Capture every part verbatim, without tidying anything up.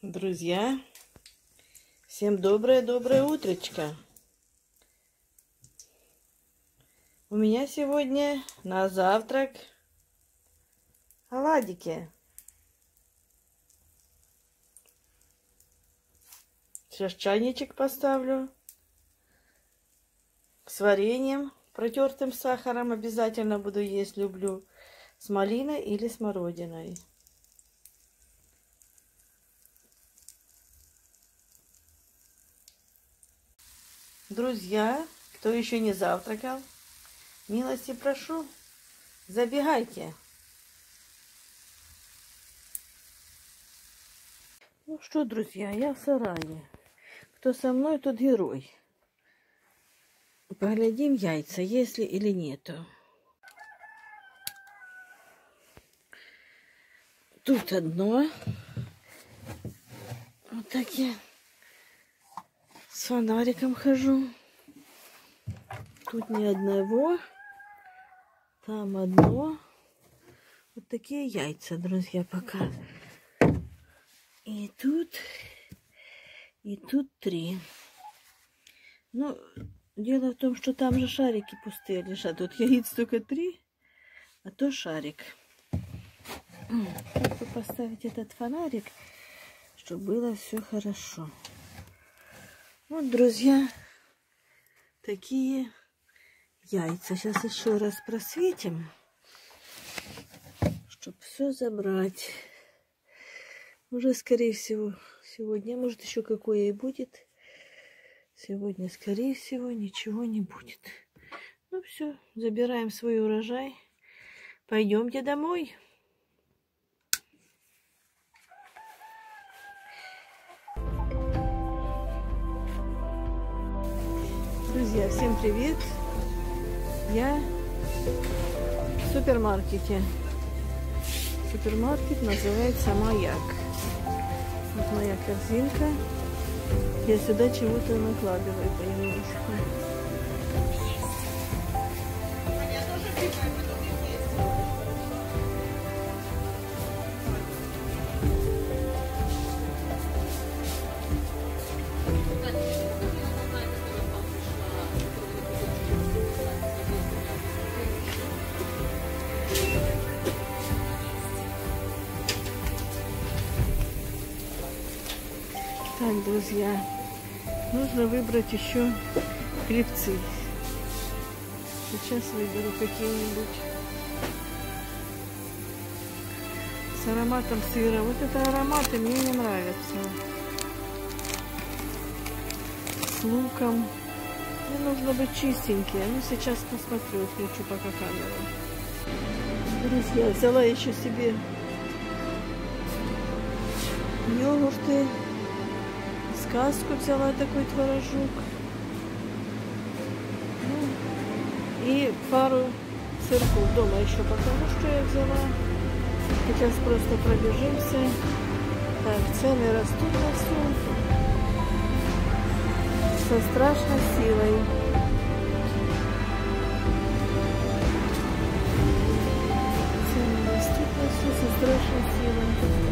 Друзья, всем доброе-доброе утречко. У меня сегодня на завтрак оладики. Сейчас чайничек поставлю с вареньем, протертым сахаром. Обязательно буду есть, люблю, с малиной или смородиной. Друзья, кто еще не завтракал, милости прошу, забегайте. Ну что, друзья, я в сарае. Кто со мной, тот герой. Поглядим, яйца есть ли или нету. Тут одно. Вот так я с фонариком хожу. Тут ни одного. Там одно. Вот такие яйца, друзья, пока. И тут, и тут три. Ну, дело в том, что там же шарики пустые лежат. Тут яиц только три, а то шарик. Как бы поставить этот фонарик, чтобы было все хорошо. Вот, друзья, такие яйца. Сейчас еще раз просветим, чтобы все забрать. Уже, скорее всего, сегодня, может, еще какое и будет. Сегодня, скорее всего, ничего не будет. Ну все, забираем свой урожай. Пойдемте домой. Друзья, всем привет! Я в супермаркете. Супермаркет называется «Маяк». Вот моя корзинка. Я сюда чего-то накладываю понемножку. Так, друзья, нужно выбрать еще хлебцы. Сейчас выберу какие-нибудь с ароматом сыра. Вот это ароматы мне не нравятся. С луком. Мне нужно быть чистенькие. Ну, сейчас посмотрю, включу пока камеру. Друзья, взяла еще себе йогурты. Сказку взяла, такой творожок. Ну, и пару сырков. Дома еще покажу, что я взяла. Сейчас просто пробежимся. Так, цены растут на все. Со страшной силой. Цены растут на все со страшной силой.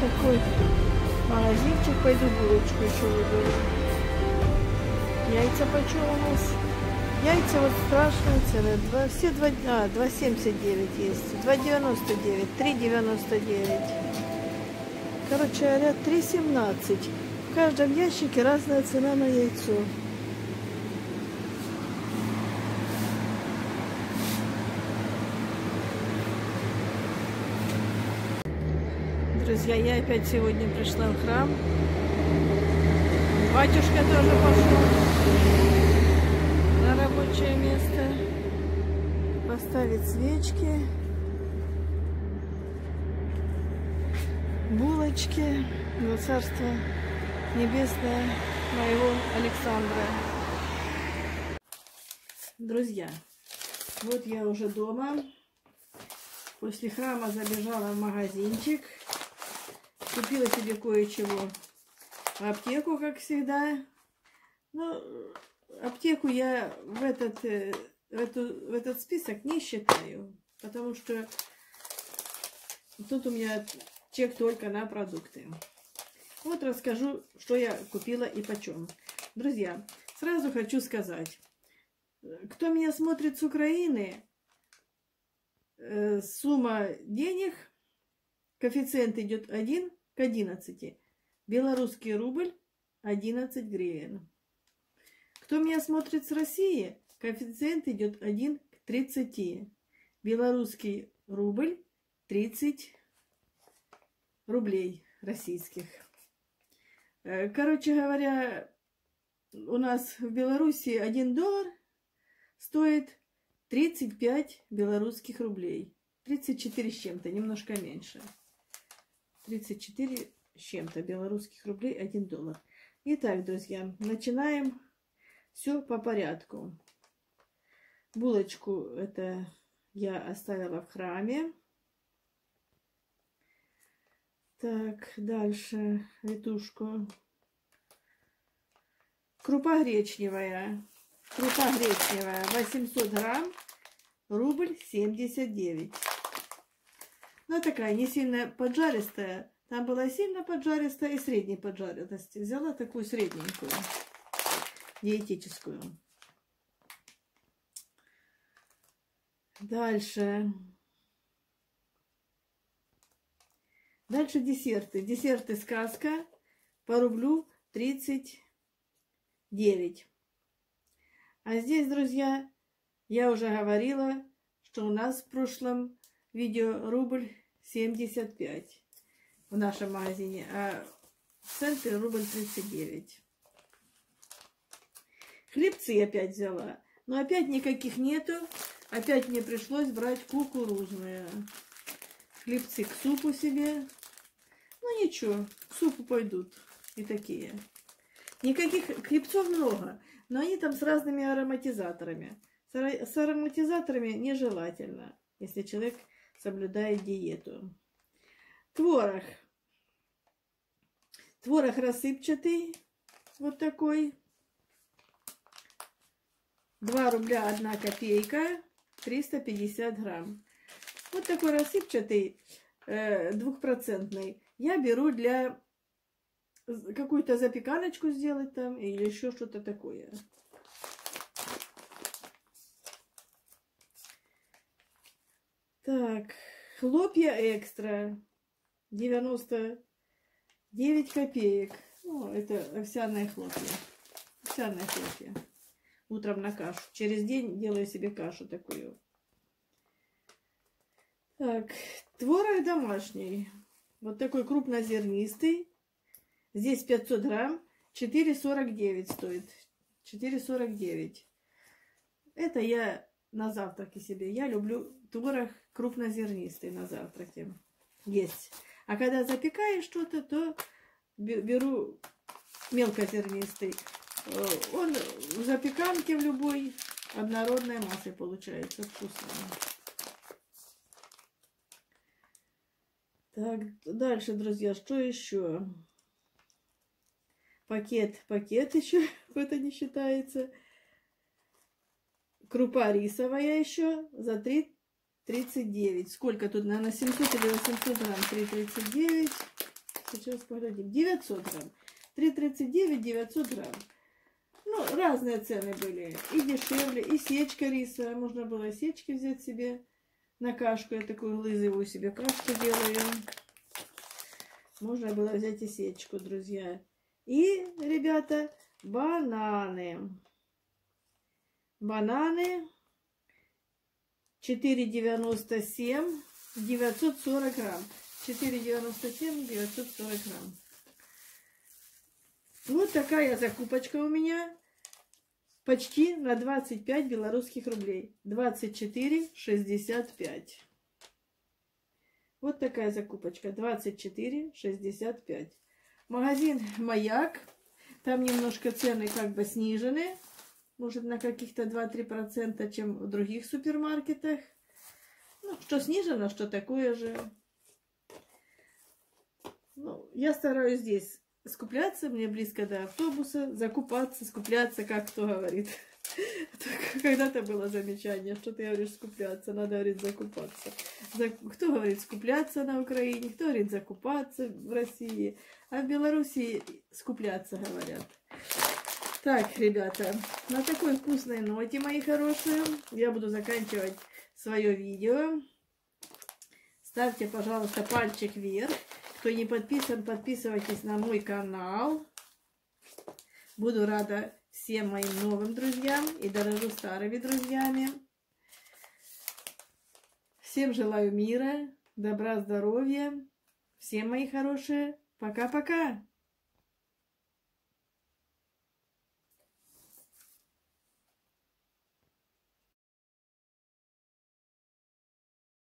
Такой магазинчик, пойду булочку еще выберу. Яйца почем у нас? Яйца вот страшные цены. Два, все два, а, два семьдесят девять есть. два девяносто девять, три девяносто девять. Короче говоря, три семнадцать. В каждом ящике разная цена на яйцо. Друзья, я опять сегодня пришла в храм. Батюшка тоже пошел на рабочее место поставить свечки, булочки на царство небесное моего Александра. Друзья, вот я уже дома. После храма забежала в магазинчик. Купила себе кое-чего. Аптеку, как всегда. Но аптеку я в этот, в эту, в этот список не считаю. Потому что тут у меня чек только на продукты. Вот расскажу, что я купила и почем. Друзья, сразу хочу сказать, кто меня смотрит с Украины, сумма денег, коэффициент идет один к одиннадцати. Белорусский рубль одиннадцать гривен. Кто меня смотрит с России, коэффициент идет один к тридцати. Белорусский рубль тридцать рублей российских. Короче говоря, у нас в Беларуси один доллар стоит тридцать пять белорусских рублей. тридцать четыре с чем-то, немножко меньше. тридцать четыре с чем-то белорусских рублей один доллар. Итак, друзья, начинаем все по порядку. Булочку это я оставила в храме. Так, дальше ретушку. Крупа гречневая. Крупа гречневая восемьсот грамм, рубль семьдесят девять. Она такая не сильно поджаристая. Там была сильно поджаристая и средней поджаренности. Взяла такую средненькую, диетическую. Дальше. Дальше десерты. Десерты сказка по рублю тридцать девять. А здесь, друзья, я уже говорила, что у нас в прошлом видео рубль семьдесят пять в нашем магазине, а в центре рубль тридцать девять. Хлебцы опять взяла, но опять никаких нету. Опять мне пришлось брать кукурузные. Хлебцы к супу себе. Ну ничего, к супу пойдут и такие. Никаких хлебцов много, но они там с разными ароматизаторами. С ароматизаторами нежелательно, если человек соблюдает диету. Творог. Творог рассыпчатый, вот такой. два рубля одна копейка, триста пятьдесят грамм. Вот такой рассыпчатый, двухпроцентный. Я беру для какую-то запеканочку сделать там или еще что-то такое. Так, хлопья экстра. девяносто девять копеек. О, это овсяные хлопья. Овсяные хлопья. Утром на кашу. Через день делаю себе кашу такую. Так, творог домашний. Вот такой крупнозернистый. Здесь пятьсот грамм, четыре сорок девять стоит. четыре сорок девять. Это я на завтраке себе. Я люблю творог крупнозернистый на завтраке. Есть. А когда запекаешь что-то, то беру мелкозернистый. Он в запеканке в любой однородной массе получается вкусно. Так, дальше, друзья, что еще? Пакет, пакет еще, это не считается. Крупа рисовая еще за три тридцать девять. Сколько тут, наверное, семьсот или восемьсот грамм? три тридцать девять. Сейчас поглядим. девятьсот грамм. три тридцать девять, девятьсот грамм. Ну, разные цены были. И дешевле, и сечка риса. Можно было сечки взять себе на кашку. Я такую лызовую себе кашку делаю. Можно было взять и сечку, друзья. И, ребята, бананы. Бананы четыре девяносто семь, девятьсот сорок грамм. четыре девяносто семь, девятьсот сорок грамм. Вот такая закупочка у меня. Почти на двадцать пять белорусских рублей. двадцать четыре шестьдесят пять. Вот такая закупочка. двадцать четыре шестьдесят пять. Магазин «Маяк». Там немножко цены как бы снижены. Может, на каких-то два-три процента, чем в других супермаркетах. Ну, что снижено, что такое же. Ну, я стараюсь здесь скупляться, мне близко до автобуса, закупаться, скупляться, как кто говорит. Когда-то было замечание, что ты говоришь скупляться, надо, говорит, закупаться. Кто говорит скупляться на Украине, кто говорит закупаться в России, а в Беларуси скупляться говорят. Так, ребята, на такой вкусной ноте, мои хорошие, я буду заканчивать свое видео. Ставьте, пожалуйста, пальчик вверх. Кто не подписан, подписывайтесь на мой канал. Буду рада всем моим новым друзьям и дорожу старыми друзьями. Всем желаю мира, добра, здоровья. Всем, мои хорошие, пока-пока!